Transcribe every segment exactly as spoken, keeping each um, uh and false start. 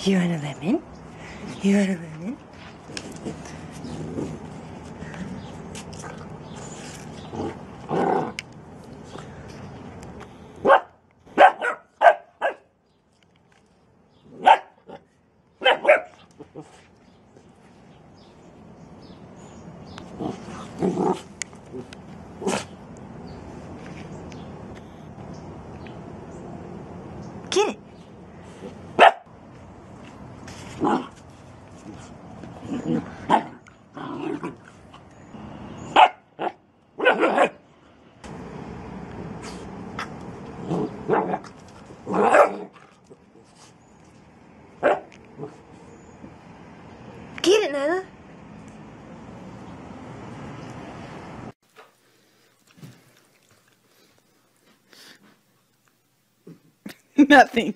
You want a lemon? You want a lemon? Get it. Get it, Nana. Nothing.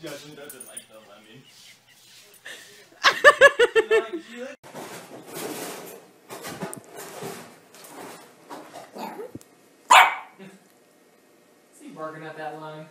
Justin doesn't like the lemon. Is he barking at that line?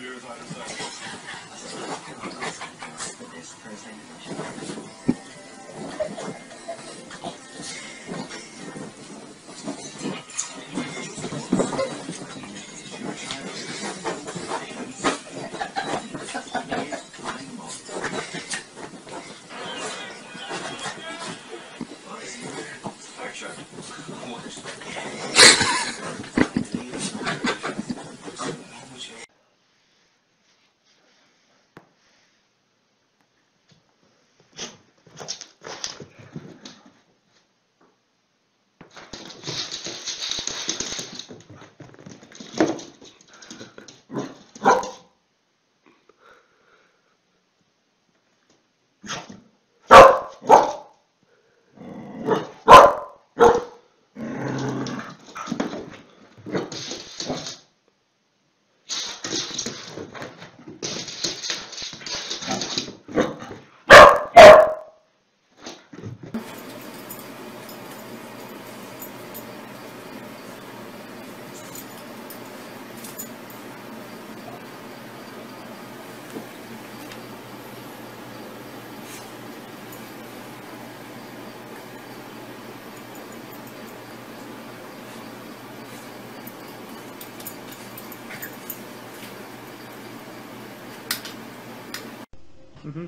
Years out of Mm-hmm.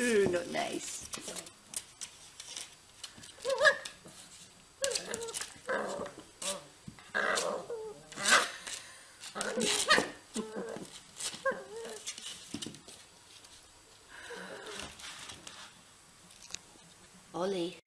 Ooh, not nice. Ollie.